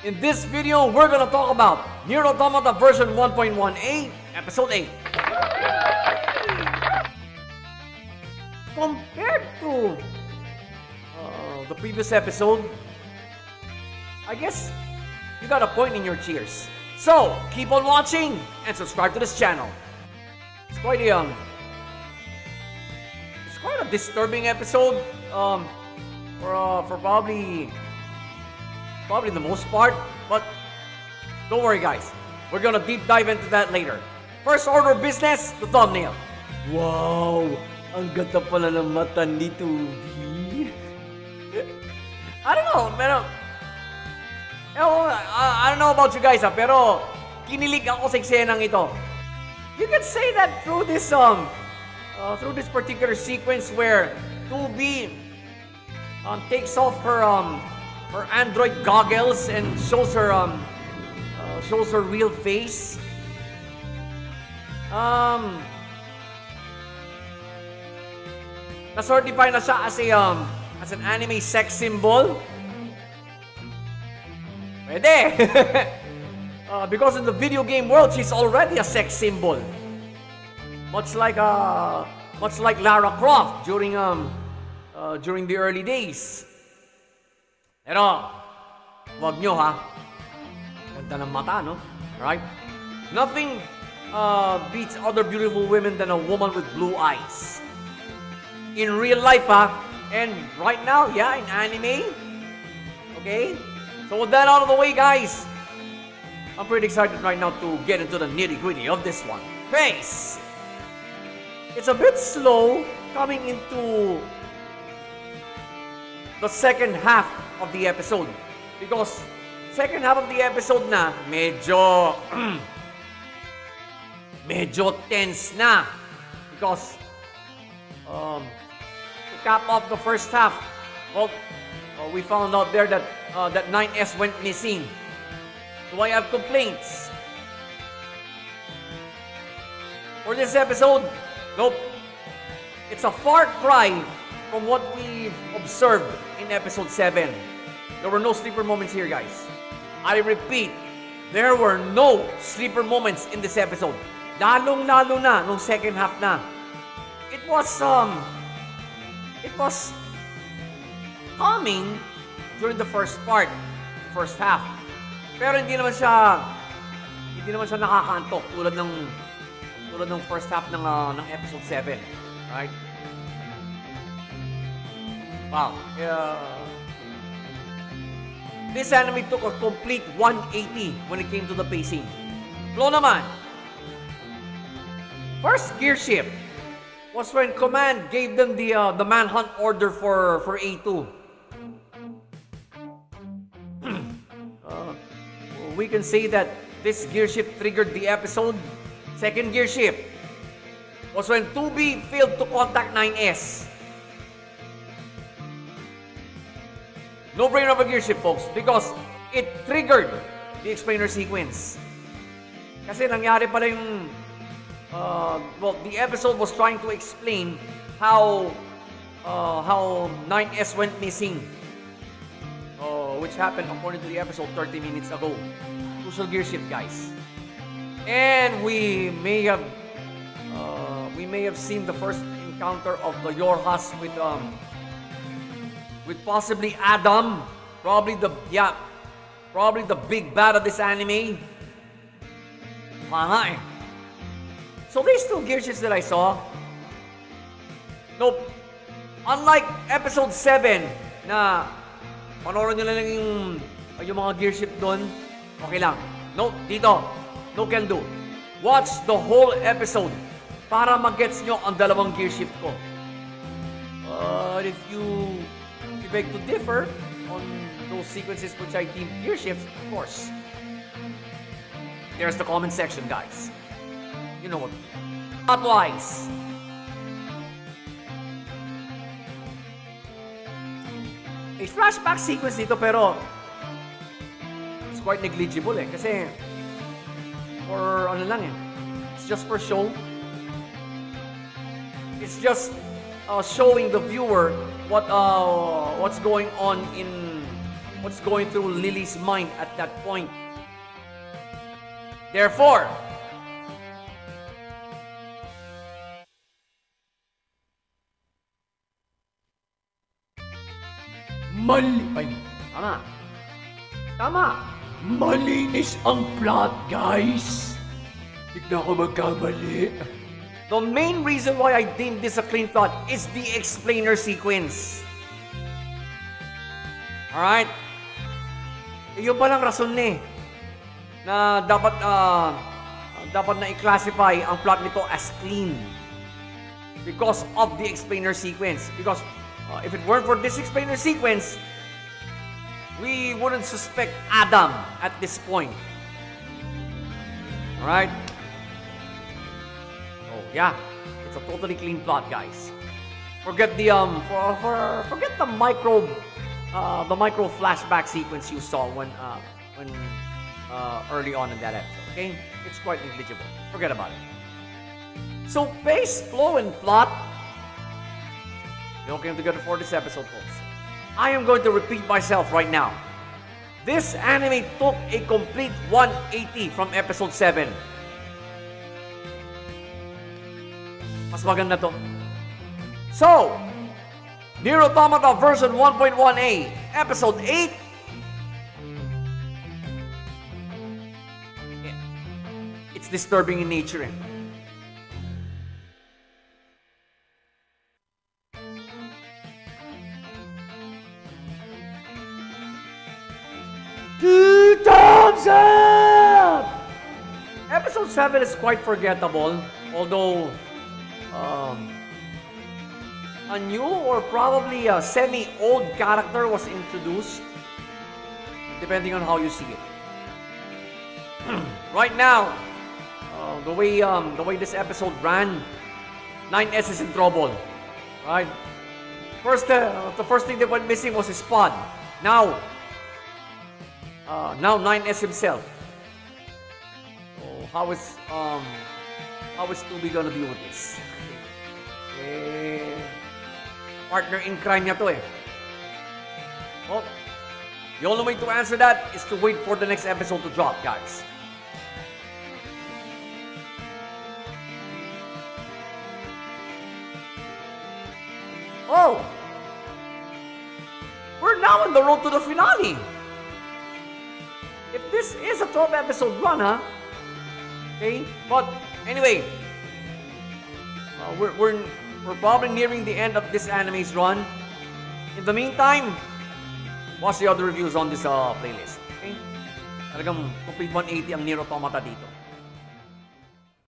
In this video, we're gonna talk about NieR:Automata version 1.1a, episode 8. Compared to the previous episode, I guess you got a point in your cheers. So, keep on watching and subscribe to this channel. It's quite a, disturbing episode for probably the most part, but don't worry guys, we're gonna deep dive into that later. First order of business, the thumbnail. Wow, ang ganda pala ng mata ni 2B. I don't know, pero I don't know about you guys, pero kinilig ako sa eksenang ito. You can say that through this particular sequence where 2B takes off her android goggles and shows her real face. Na-certify na siya as a as an anime sex symbol. Pwede. Because in the video game world, she's already a sex symbol. Much like Lara Croft during the early days. Pero, wag nyo ha. Ganda ng mata, no? Right? Nothing beats other beautiful women than a woman with blue eyes. In real life, ha? And right now, yeah, in anime. Okay? So with that out of the way, guys, I'm pretty excited right now to get into the nitty-gritty of this one. Peace! It's a bit slow coming into the second half of the episode because second half of the episode na medyo tense na because to cap off the first half, well, we found out there that that 9S went missing. Do I have complaints for this episode? Nope. It's a far cry from what we've observed in episode 7. There were no sleeper moments here, guys. I repeat, there were no sleeper moments in this episode. Lalong-lalo na nung second half na. It was calming during the first part, the first half. Pero hindi naman siya nakakaantok tulad ng first half ng episode 7, right? Wow. This anime took a complete 180 when it came to the pacing. Flow naman. First gear shift was when Command gave them the manhunt order for A2. We can say that this gear shift triggered the episode. Second gear shift was when 2B failed to contact 9S. No brain of a gear shift, folks, because it triggered the explainer sequence. Kasi nangyari pala yung... well, the episode was trying to explain how 9S went missing. Which happened according to the episode 30 minutes ago. Crucial gear shift, guys. And we may have seen the first encounter of the Yorhas with possibly Adam, probably the big bad of this anime. So these two gear shifts that I saw, nope. Unlike episode 7, na panoorin nyo lang yung mga gear shift doon, okay lang. Nope, dito. No can do. Watch the whole episode para magets nyo ang dalawang gear shift ko. But if you beg to differ on those sequences which I deem gear shifts, of course, there's the comment section, guys. You know what? Plot-wise, a flashback sequence dito pero it's quite negligible eh kasi or ano lang eh. It's just for show. It's just showing the viewer what's going on in what's going through Lily's mind at that point. Therefore, malinis ang plot, guys. Hindi na ako magkamali. The main reason why I deemed this a clean plot is the explainer sequence. Alright? Iyon palang rason ni na dapat na i-classify ang plot nito as clean because of the explainer sequence. Because if it weren't for this explainer sequence, we wouldn't suspect Adam at this point. Alright? Yeah, it's a totally clean plot, guys. Forget the forget the micro flashback sequence you saw early on in that episode. Okay, it's quite negligible. Forget about it. So pace, flow, and plot, they all came together for this episode, folks. I am going to repeat myself right now. This anime took a complete 180 from episode 7. Mas maganda to. So, NieR:Automata version 1.1a, episode 8. It's disturbing in nature. Eh? Two thumbs up! Episode 7 is quite forgettable, although a new or probably a semi-old character was introduced, depending on how you see it. Right now, the way this episode ran, 9S is in trouble. Right? First, the first thing that went missing was his pod. Now, 9S himself. So how is 2B gonna deal with this? Partner in crime niya to eh. Well, the only way to answer that is to wait for the next episode to drop, guys. Oh! We're now on the road to the finale! If this is a 12-episode run, huh? Okay, but anyway, we're probably nearing the end of this anime's run. In the meantime, watch the other reviews on this playlist. Okay? Talagang complete 180 ang NieR:Automata dito.